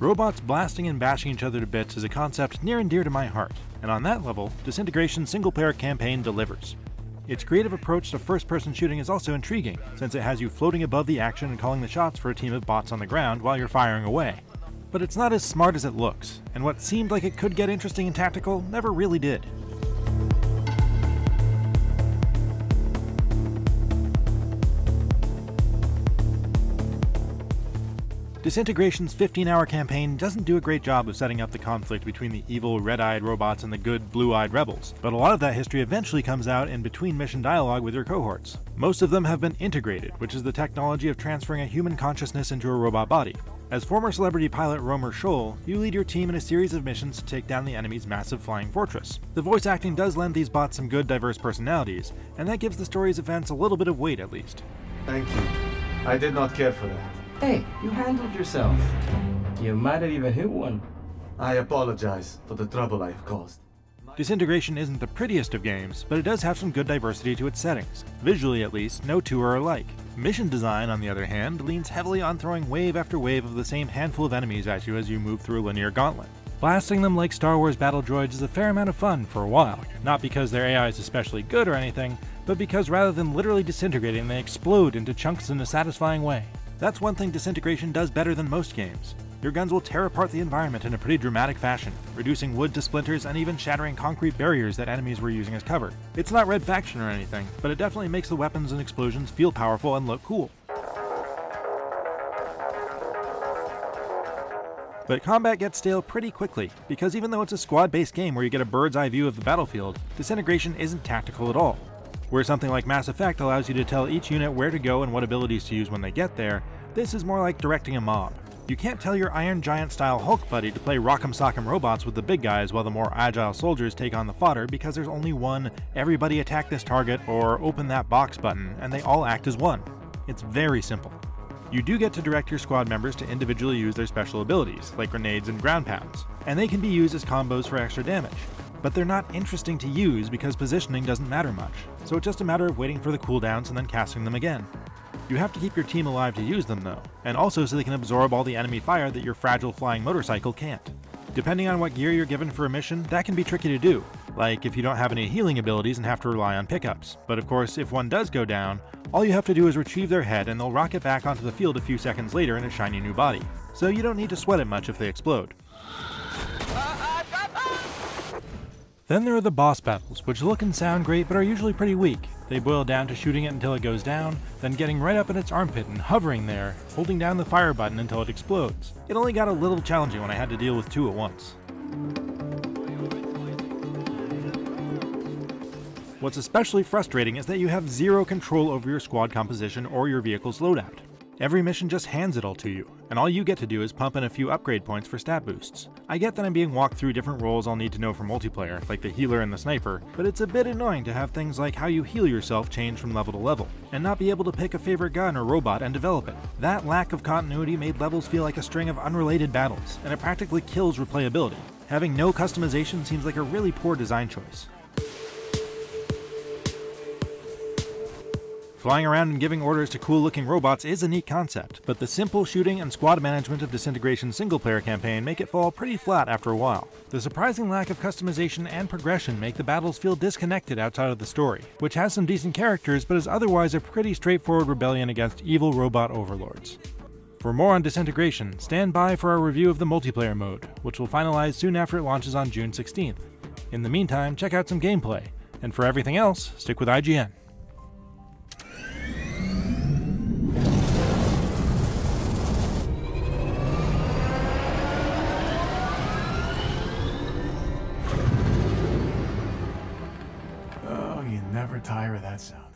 Robots blasting and bashing each other to bits is a concept near and dear to my heart, and on that level, Disintegration's single-player campaign delivers. Its creative approach to first-person shooting is also intriguing, since it has you floating above the action and calling the shots for a team of bots on the ground while you're firing away. But it's not as smart as it looks, and what seemed like it could get interesting and tactical never really did. Disintegration's 15-hour campaign doesn't do a great job of setting up the conflict between the evil red-eyed robots and the good blue-eyed rebels, but a lot of that history eventually comes out in between-mission dialogue with your cohorts. Most of them have been integrated, which is the technology of transferring a human consciousness into a robot body. As former celebrity pilot Romer Scholl, you lead your team in a series of missions to take down the enemy's massive flying fortress. The voice acting does lend these bots some good diverse personalities, and that gives the story's events a little bit of weight at least. Thank you. I did not care for that. Hey, you handled yourself. You might have even hit one. I apologize for the trouble I've caused. Disintegration isn't the prettiest of games, but it does have some good diversity to its settings. Visually at least, no two are alike. Mission design, on the other hand, leans heavily on throwing wave after wave of the same handful of enemies at you as you move through a linear gauntlet. Blasting them like Star Wars battle droids is a fair amount of fun for a while, not because their AI is especially good or anything, but because rather than literally disintegrating, they explode into chunks in a satisfying way. That's one thing Disintegration does better than most games. Your guns will tear apart the environment in a pretty dramatic fashion, reducing wood to splinters and even shattering concrete barriers that enemies were using as cover. It's not Red Faction or anything, but it definitely makes the weapons and explosions feel powerful and look cool. But combat gets stale pretty quickly, because even though it's a squad-based game where you get a bird's-eye view of the battlefield, Disintegration isn't tactical at all. Where something like Mass Effect allows you to tell each unit where to go and what abilities to use when they get there, this is more like directing a mob. You can't tell your Iron Giant-style Hulk buddy to play Rock'em Sock'em Robots with the big guys while the more agile soldiers take on the fodder because there's only one "everybody attack this target" or "open that box" button, and they all act as one. It's very simple. You do get to direct your squad members to individually use their special abilities, like grenades and ground pounds, and they can be used as combos for extra damage. But they're not interesting to use because positioning doesn't matter much, so it's just a matter of waiting for the cooldowns and then casting them again. You have to keep your team alive to use them though, and also so they can absorb all the enemy fire that your fragile flying motorcycle can't. Depending on what gear you're given for a mission, that can be tricky to do, like if you don't have any healing abilities and have to rely on pickups. But of course, if one does go down, all you have to do is retrieve their head and they'll rocket back onto the field a few seconds later in a shiny new body, so you don't need to sweat it much if they explode. Then there are the boss battles, which look and sound great but are usually pretty weak. They boil down to shooting it until it goes down, then getting right up in its armpit and hovering there, holding down the fire button until it explodes. It only got a little challenging when I had to deal with two at once. What's especially frustrating is that you have zero control over your squad composition or your vehicle's loadout. Every mission just hands it all to you, and all you get to do is pump in a few upgrade points for stat boosts. I get that I'm being walked through different roles I'll need to know for multiplayer, like the healer and the sniper, but it's a bit annoying to have things like how you heal yourself change from level to level, and not be able to pick a favorite gun or robot and develop it. That lack of continuity made levels feel like a string of unrelated battles, and it practically kills replayability. Having no customization seems like a really poor design choice. Flying around and giving orders to cool-looking robots is a neat concept, but the simple shooting and squad management of Disintegration's single-player campaign make it fall pretty flat after a while. The surprising lack of customization and progression make the battles feel disconnected outside of the story, which has some decent characters but is otherwise a pretty straightforward rebellion against evil robot overlords. For more on Disintegration, stand by for our review of the multiplayer mode, which will finalize soon after it launches on June 16th. In the meantime, check out some gameplay, and for everything else, stick with IGN. Never tire of that sound.